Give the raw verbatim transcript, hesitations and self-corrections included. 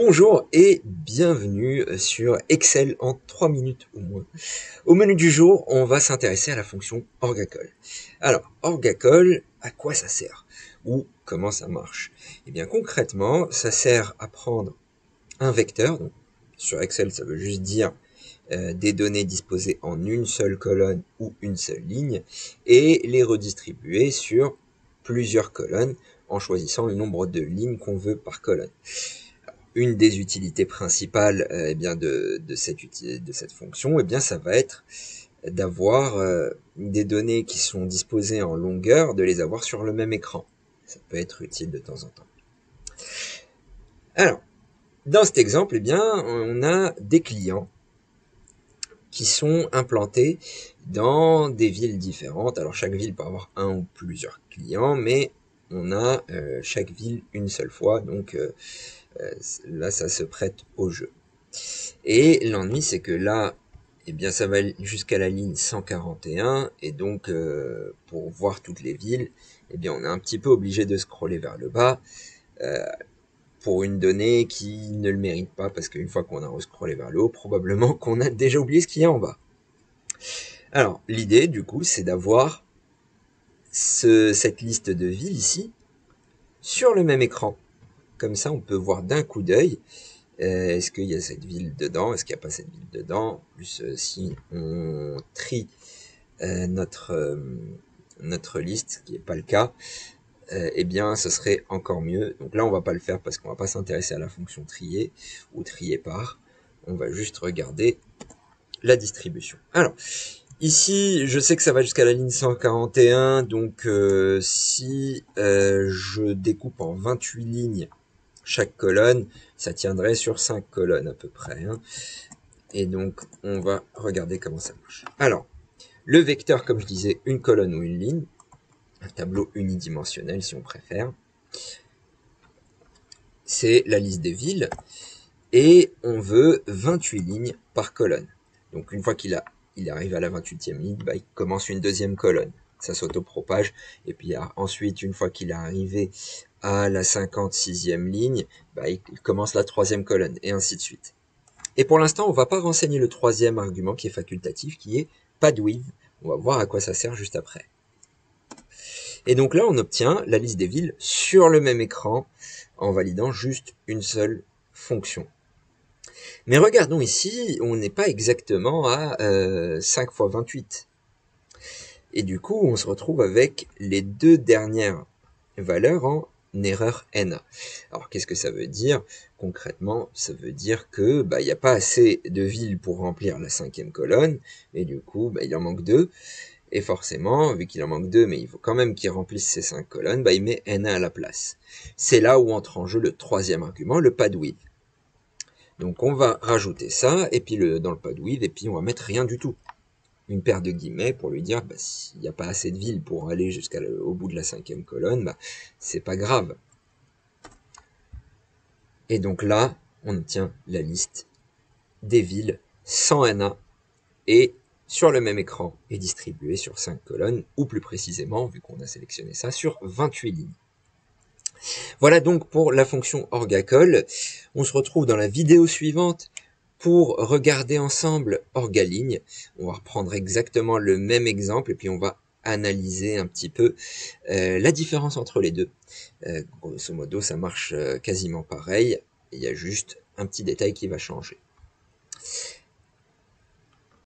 Bonjour et bienvenue sur Excel en trois minutes ou moins. Au menu du jour, on va s'intéresser à la fonction ORGA.COL. Alors, ORGA.COL, à quoi ça sert? Ou comment ça marche? Eh bien concrètement, ça sert à prendre un vecteur. Donc, sur Excel, ça veut juste dire euh, des données disposées en une seule colonne ou une seule ligne et les redistribuer sur plusieurs colonnes en choisissant le nombre de lignes qu'on veut par colonne. Une des utilités principales eh bien, de, de, cette, de cette fonction, eh bien, ça va être d'avoir euh, des données qui sont disposées en longueur, de les avoir sur le même écran. Ça peut être utile de temps en temps. Alors, dans cet exemple, eh bien, on a des clients qui sont implantés dans des villes différentes. Alors, chaque ville peut avoir un ou plusieurs clients, mais on a euh, chaque ville une seule fois, donc euh, euh, là ça se prête au jeu. Et l'ennui c'est que là, eh bien, ça va jusqu'à la ligne cent quarante et un, et donc euh, pour voir toutes les villes, eh bien, on est un petit peu obligé de scroller vers le bas euh, pour une donnée qui ne le mérite pas, parce qu'une fois qu'on a rescrollé vers le haut, probablement qu'on a déjà oublié ce qu'il y a en bas. Alors l'idée du coup c'est d'avoir Ce, cette liste de villes ici sur le même écran. Comme ça on peut voir d'un coup d'œil euh, est-ce qu'il y a cette ville dedans, est-ce qu'il n'y a pas cette ville dedans. Plus euh, si on trie euh, notre, euh, notre liste, ce qui n'est pas le cas, euh, eh bien ce serait encore mieux. Donc là on va pas le faire parce qu'on va pas s'intéresser à la fonction trier ou trier par, on va juste regarder la distribution. Alors ici, je sais que ça va jusqu'à la ligne cent quarante et un, donc euh, si euh, je découpe en vingt-huit lignes chaque colonne, ça tiendrait sur cinq colonnes à peu près, hein. Et donc, on va regarder comment ça marche. Alors, le vecteur, comme je disais, une colonne ou une ligne, un tableau unidimensionnel si on préfère, c'est la liste des villes, et on veut vingt-huit lignes par colonne. Donc, une fois qu'il a il arrive à la vingt-huitième ligne, bah, il commence une deuxième colonne. Ça s'autopropage. Et puis ensuite, une fois qu'il est arrivé à la cinquante-sixième ligne, bah, il commence la troisième colonne, et ainsi de suite. Et pour l'instant, on ne va pas renseigner le troisième argument qui est facultatif, qui est pad width. On va voir à quoi ça sert juste après. Et donc là, on obtient la liste des villes sur le même écran en validant juste une seule fonction. Mais regardons ici, on n'est pas exactement à euh, cinq fois vingt-huit. Et du coup, on se retrouve avec les deux dernières valeurs en erreur N A. Alors, qu'est-ce que ça veut dire? Concrètement, ça veut dire que bah, il n'y a pas assez de villes pour remplir la cinquième colonne. Et du coup, bah, il en manque deux. Et forcément, vu qu'il en manque deux, mais il faut quand même qu'il remplisse ces cinq colonnes, bah, il met N A à la place. C'est là où entre en jeu le troisième argument, le pad width. Donc on va rajouter ça, et puis le, dans le pad width, et puis on va mettre rien du tout. Une paire de guillemets pour lui dire, bah, s'il n'y a pas assez de villes pour aller jusqu'au bout de la cinquième colonne, bah, c'est pas grave. Et donc là, on obtient la liste des villes sans N A, et sur le même écran, et distribuée sur cinq colonnes, ou plus précisément, vu qu'on a sélectionné ça, sur vingt-huit lignes. Voilà donc pour la fonction ORGA.COL. On se retrouve dans la vidéo suivante pour regarder ensemble ORGA.LIGNES. On va reprendre exactement le même exemple et puis on va analyser un petit peu euh, la différence entre les deux. Euh, grosso modo, ça marche euh, quasiment pareil. Il y a juste un petit détail qui va changer.